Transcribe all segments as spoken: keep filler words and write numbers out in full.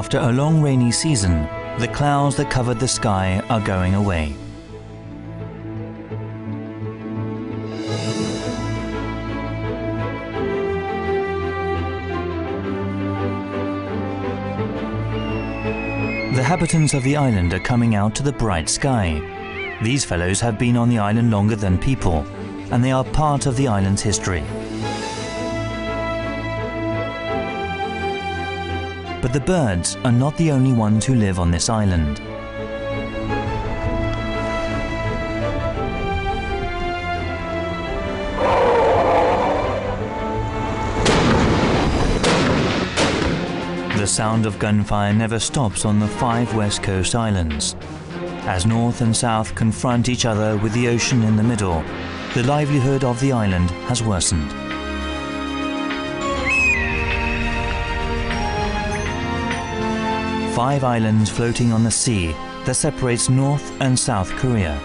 after a long rainy season, the clouds that covered the sky are going away. The inhabitants of the island are coming out to the bright sky. These fellows have been on the island longer than people, and they are part of the island's history. But the birds are not the only ones who live on this island. The sound of gunfire never stops on the five West Coast islands. As North and South confront each other with the ocean in the middle, the livelihood of the island has worsened. Five islands floating on the sea that separates North and South Korea.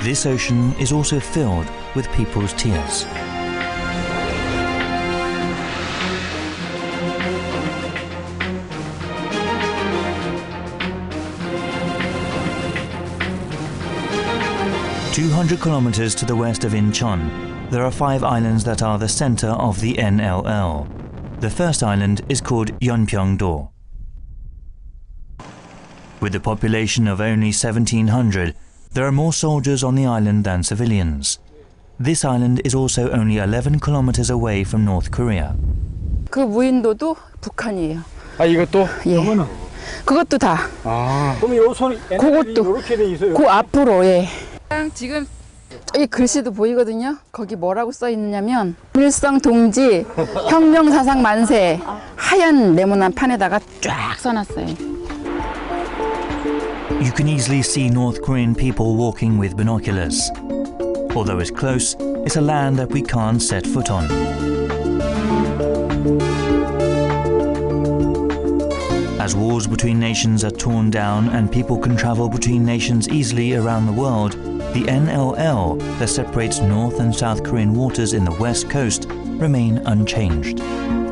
This ocean is also filled with people's tears. two hundred kilometers to the west of Incheon, there are five islands that are the center of the N L L. The first island is called Yeonpyeongdo. With a population of only seventeen hundred, there are more soldiers on the island than civilians. This island is also only eleven kilometers away from North Korea. 그 무인도도 북한이에요. 아 이것도? 예. 그것도 다. 아. 그럼 요 손 그것도 이렇게 돼 있어요. 그 앞으로 예. 지금 이 글씨도 보이거든요. 거기 뭐라고 써 있느냐면 불성 동지 혁명 사상 만세 하얀 네모난 판에다가 쫙 써놨어요. You can easily see North Korean people walking with binoculars. Although it's close, it's a land that we can't set foot on. As wars between nations are torn down and people can travel between nations easily around the world, the N L L that separates North and South Korean waters in the west coast remain unchanged.